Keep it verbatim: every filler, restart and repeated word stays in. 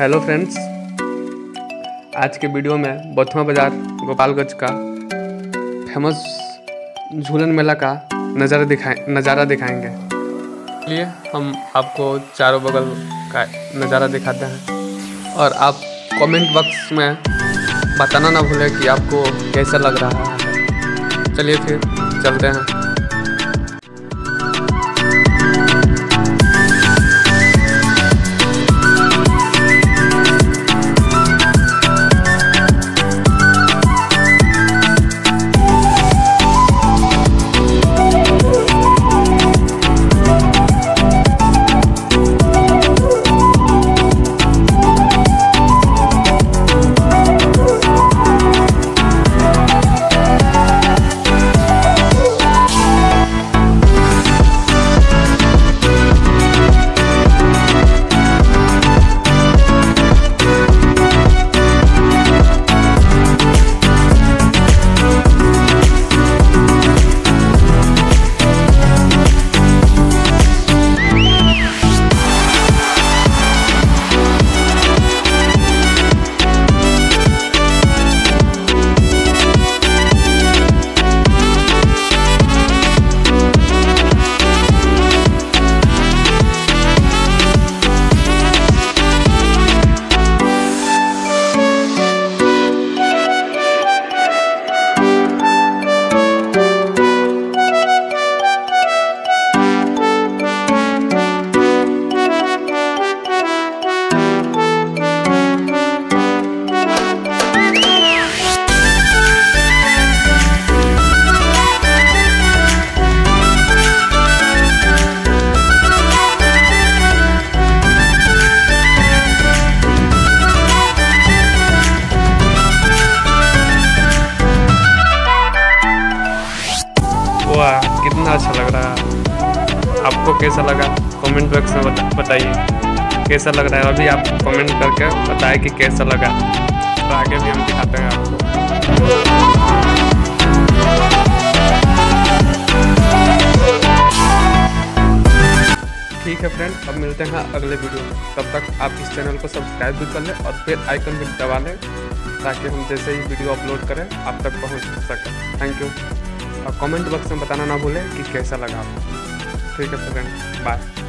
Hello friends, आज के video में बथुआ बाज़ार गोपालगंज का फेमस झूलन मेला का नज़ारा दिखाएं नज़ारा दिखाएंगे। चलिए हम आपको चारों बगल का नज़ारा दिखाते हैं और आप कमेंट बॉक्स में बताना ना भूलें कि आपको कैसा लग रहा है। चलिए फिर चलते हैं। वाह, कितना अच्छा लग रहा है। आपको कैसा लगा कमेंट बॉक्स में बताइए कैसा लग रहा है। अभी आप कमेंट करके बताएं कि कैसा लगा, तो आगे भी हम दिखाते हैं आपको। ठीक है फ्रेंड, अब मिलते हैं अगले वीडियो में। तब तक आप इस चैनल को सब्सक्राइब भी कर लें और फिर आइकन भी दबा लें ताकि हम जैसे ही वीडियो अपलोड करें आप तक पहुँच सकें। Thank you. और कमेंट बॉक्स में बताना ना भूलें कि कैसा लगा आपको। ठीक है फ्रेंड, बाय।